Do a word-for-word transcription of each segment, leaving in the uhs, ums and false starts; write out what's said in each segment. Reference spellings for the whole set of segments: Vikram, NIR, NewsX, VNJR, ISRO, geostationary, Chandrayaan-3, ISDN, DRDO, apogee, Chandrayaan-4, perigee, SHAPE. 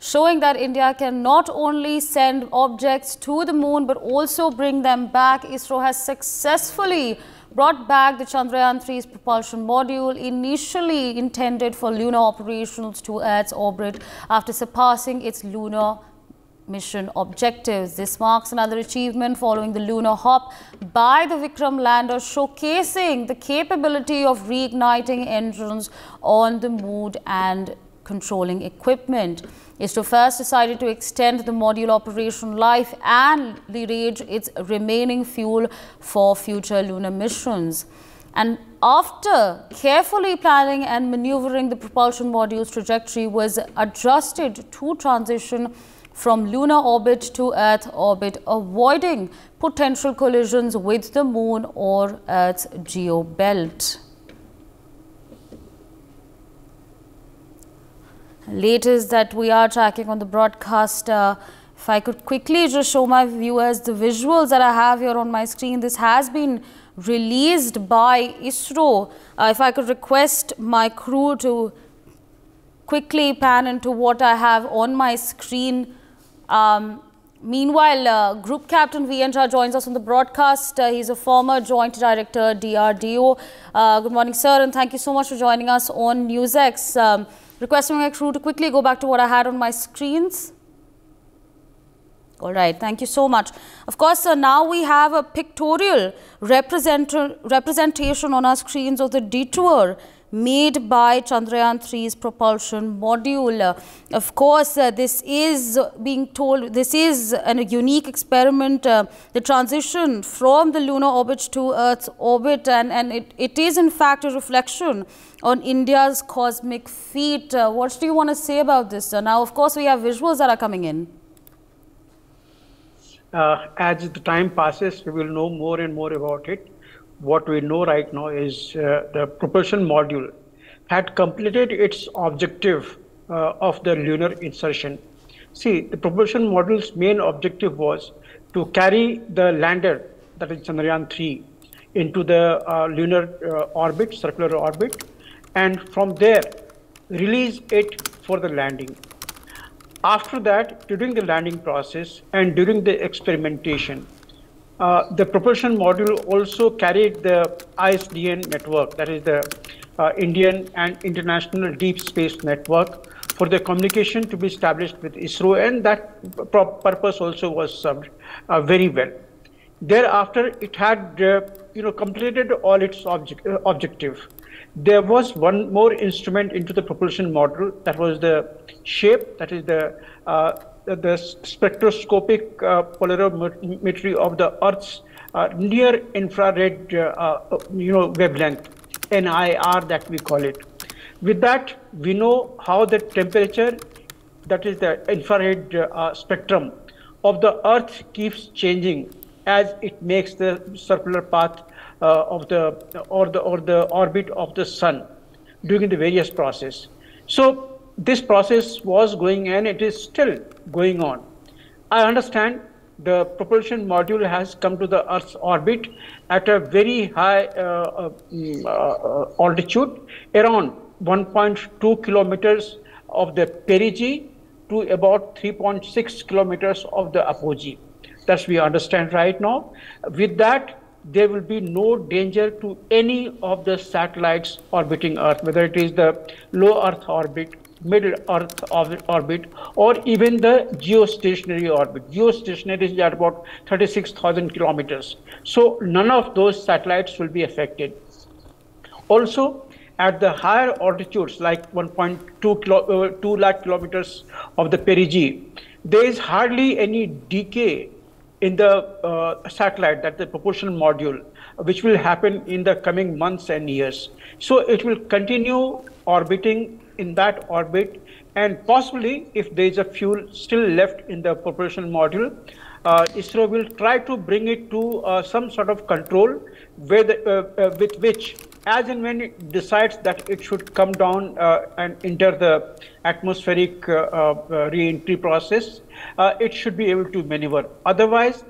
showing that India can not only send objects to the moon but also bring them back. ISRO has successfully brought back the Chandrayaan three's propulsion module, initially intended for lunar operations, to Earth's orbit after surpassing its lunar mission objectives. This marks another achievement following the lunar hop by the Vikram lander, showcasing the capability of reigniting engines on the moon and controlling equipment. ISRO first decided to extend the module operation life and leverage its remaining fuel for future lunar missions. And after carefully planning and maneuvering, the propulsion module's trajectory was adjusted to transition from lunar orbit to Earth orbit, avoiding potential collisions with the moon or Earth's geobelt. Latest that we are tracking on the broadcast, uh, if I could quickly just show my viewers the visuals that I have here on my screen. This has been released by ISRO. Uh, if I could request my crew to quickly pan into what I have on my screen. Um, meanwhile, uh, Group Captain V N J R joins us on the broadcast. Uh, he's a former Joint Director, D R D O. Uh, good morning, sir, and thank you so much for joining us on NewsX. Um, Requesting my crew to quickly go back to what I had on my screens. All right, thank you so much. Of course, uh, now we have a pictorial represent representation on our screens of the detour made by Chandrayaan three's propulsion module. Uh, of course, uh, this is being told, this is an, a unique experiment, uh, the transition from the lunar orbit to Earth's orbit, and, and it, it is in fact a reflection on India's cosmic feat. Uh, what do you want to say about this, sir? Now, of course, we have visuals that are coming in. Uh, as the time passes, we will know more and more about it. What we know right now is uh, the propulsion module had completed its objective uh, of the lunar insertion. See, the propulsion module's main objective was to carry the lander, that is Chandrayaan three, into the uh, lunar uh, orbit, circular orbit, and from there release it for the landing. After that, during the landing process and during the experimentation, Uh, the propulsion module also carried the I S D N network, that is the uh, Indian and International Deep Space Network, for the communication to be established with ISRO, and that purpose also was served uh, very well. Thereafter, it had uh, you know, completed all its object, uh, objective. There was one more instrument into the propulsion module, that was the SHAPE, that is the uh, the spectroscopic uh, polarimetry of the Earth's uh, near infrared uh, uh, you know, wavelength, N I R that we call it. With that, we know how the temperature, that is the infrared uh, spectrum of the Earth, keeps changing as it makes the circular path uh, of the or the or the orbit of the Sun during the various process. So this process was going and it is still going on. I understand the propulsion module has come to the Earth's orbit at a very high uh, uh, altitude, around one point two kilometers of the perigee to about three point six kilometers of the apogee. That's we understand right now. With that, there will be no danger to any of the satellites orbiting Earth, whether it is the low Earth orbit, middle Earth orbit, or even the geostationary orbit. Geostationary is at about thirty-six thousand kilometers. So none of those satellites will be affected. Also, at the higher altitudes, like one point two lakh kilometers of the perigee, there is hardly any decay in the uh, satellite, that the propulsion module, which will happen in the coming months and years. So it will continue orbiting in that orbit, and possibly if there is a fuel still left in the propulsion module, uh, ISRO will try to bring it to uh, some sort of control with, uh, uh, with which, as and when it decides that it should come down uh, and enter the atmospheric uh, uh, re-entry process, uh, it should be able to maneuver. Otherwise,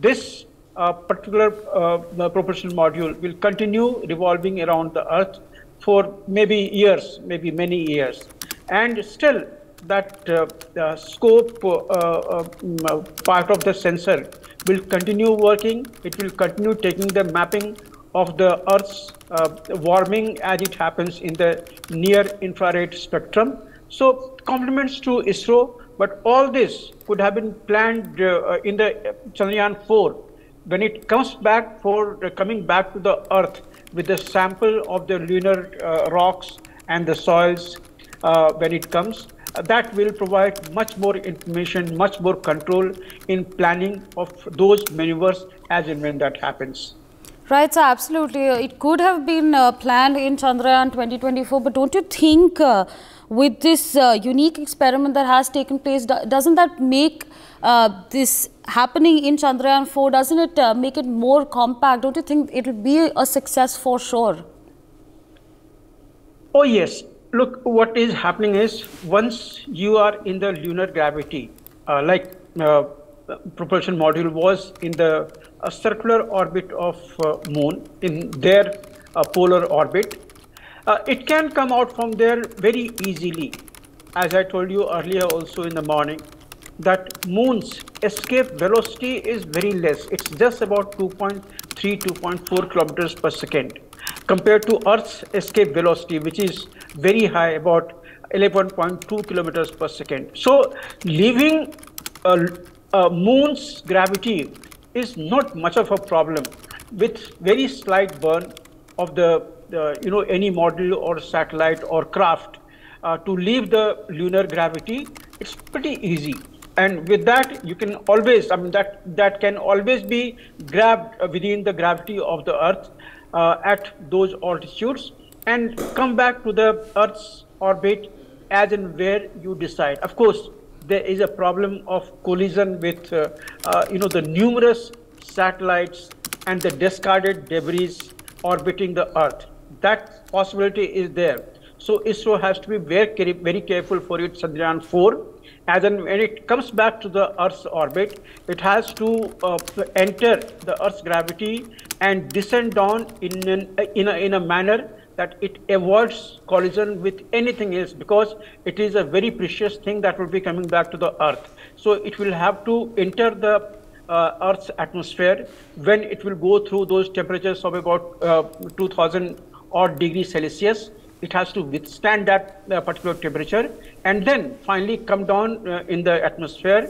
this uh, particular uh, propulsion module will continue revolving around the Earth for maybe years, maybe many years, and still that uh, uh, scope uh, uh, um, part of the sensor will continue working. It will continue taking the mapping of the Earth's uh, warming as it happens in the near infrared spectrum. So compliments to ISRO, but all this could have been planned uh, in the Chandrayaan four. When it comes back for uh, coming back to the Earth with the sample of the lunar uh, rocks and the soils, uh, when it comes, uh, that will provide much more information, much more control in planning of those maneuvers as and when that happens. Right, so absolutely. It could have been uh, planned in Chandrayaan twenty twenty-four, but don't you think uh, with this uh, unique experiment that has taken place, doesn't that make uh, this happening in Chandrayaan four, doesn't it uh, make it more compact? Don't you think it will be a success for sure? Oh yes. Look, what is happening is once you are in the lunar gravity, uh, like uh, propulsion module was in the uh, circular orbit of uh, moon, in their uh, polar orbit, uh, it can come out from there very easily. As I told you earlier also in the morning, that moon's escape velocity is very less. It's just about two point three, two point four kilometers per second compared to Earth's escape velocity, which is very high, about eleven point two kilometers per second. So leaving uh, uh, moon's gravity is not much of a problem with very slight burn of the, uh, you know, any module or satellite or craft. Uh, to leave the lunar gravity, it's pretty easy. And with that, you can always, I mean, that, that can always be grabbed within the gravity of the Earth uh, at those altitudes and come back to the Earth's orbit as and where you decide. Of course, there is a problem of collision with, uh, uh, you know, the numerous satellites and the discarded debris orbiting the Earth. That possibility is there. So ISRO has to be very, very careful for its Chandrayaan four. As and when it comes back to the Earth's orbit, it has to uh, enter the Earth's gravity and descend down in, an, in, a, in a manner that it avoids collision with anything else, because it is a very precious thing that will be coming back to the Earth. So it will have to enter the Uh, Earth's atmosphere when it will go through those temperatures of about uh, two thousand odd degrees Celsius. It has to withstand that uh, particular temperature and then finally come down uh, in the atmosphere,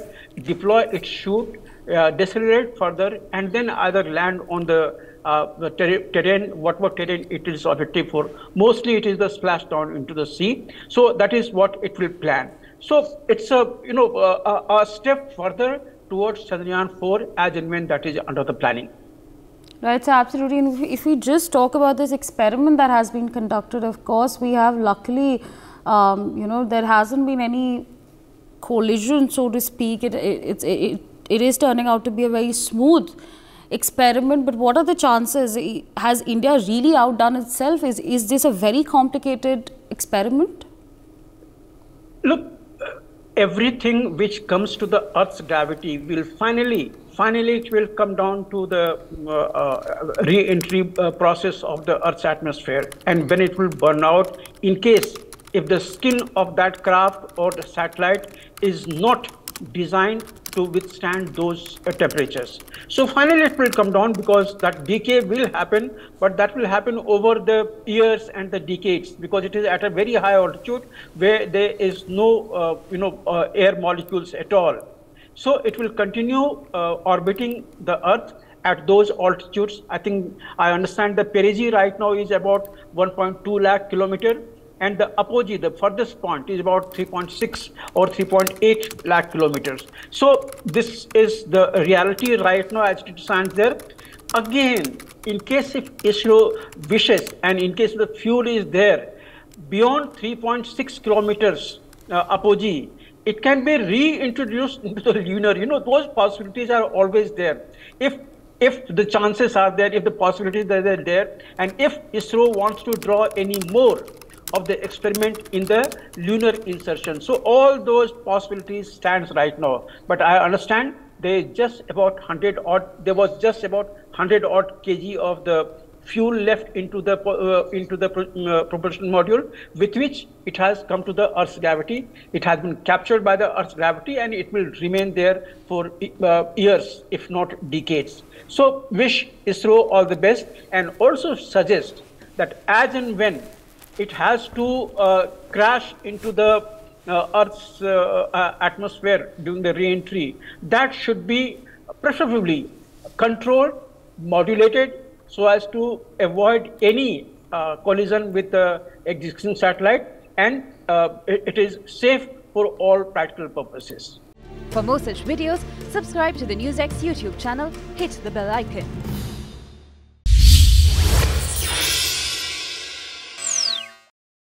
deploy its chute, uh, decelerate further, and then either land on the, uh, the ter terrain, whatever terrain it is orbiting for. Mostly it is the splashdown into the sea. So that is what it will plan. So it's a, you know, uh, a, a step further towards Chandrayaan four as and when that is under the planning. Right, so absolutely. And if we just talk about this experiment that has been conducted, of course, we have luckily, um, you know, there hasn't been any collision, so to speak. It, it, it, it, it is turning out to be a very smooth experiment, but what are the chances? Has India really outdone itself? Is, is this a very complicated experiment? Look, everything which comes to the Earth's gravity will finally, finally it will come down to the uh, uh, re-entry uh, process of the Earth's atmosphere, and when it will burn out, in case if the skin of that craft or the satellite is not designed to withstand those uh, temperatures. So finally it will come down, because that decay will happen, but that will happen over the years and the decades, because it is at a very high altitude where there is no uh, you know uh, air molecules at all. So it will continue uh, orbiting the Earth at those altitudes. I think I understand the perigee right now is about one point two lakh kilometer, and the apogee, the furthest point, is about three point six or three point eight lakh kilometers. So this is the reality right now as it stands there. Again, in case if ISRO wishes and in case the fuel is there, beyond three point six kilometers uh, apogee, it can be reintroduced into the lunar. You know, those possibilities are always there. If If the chances are there, if the possibilities are there, and if ISRO wants to draw any more of the experiment in the lunar insertion. So all those possibilities stands right now. But I understand there is just about one hundred odd, there was just about one hundred odd kg of the fuel left into the uh, into the uh, propulsion module, with which it has come to the Earth's gravity. It has been captured by the Earth's gravity, and it will remain there for uh, years, if not decades. So wish ISRO all the best, and also suggest that as and when it has to uh, crash into the uh, Earth's uh, uh, atmosphere during the re-entry, that should be preferably controlled, modulated, so as to avoid any uh, collision with the existing satellite, and uh, it is safe for all practical purposes. For more such videos, subscribe to the NewsX YouTube channel, hit the bell icon.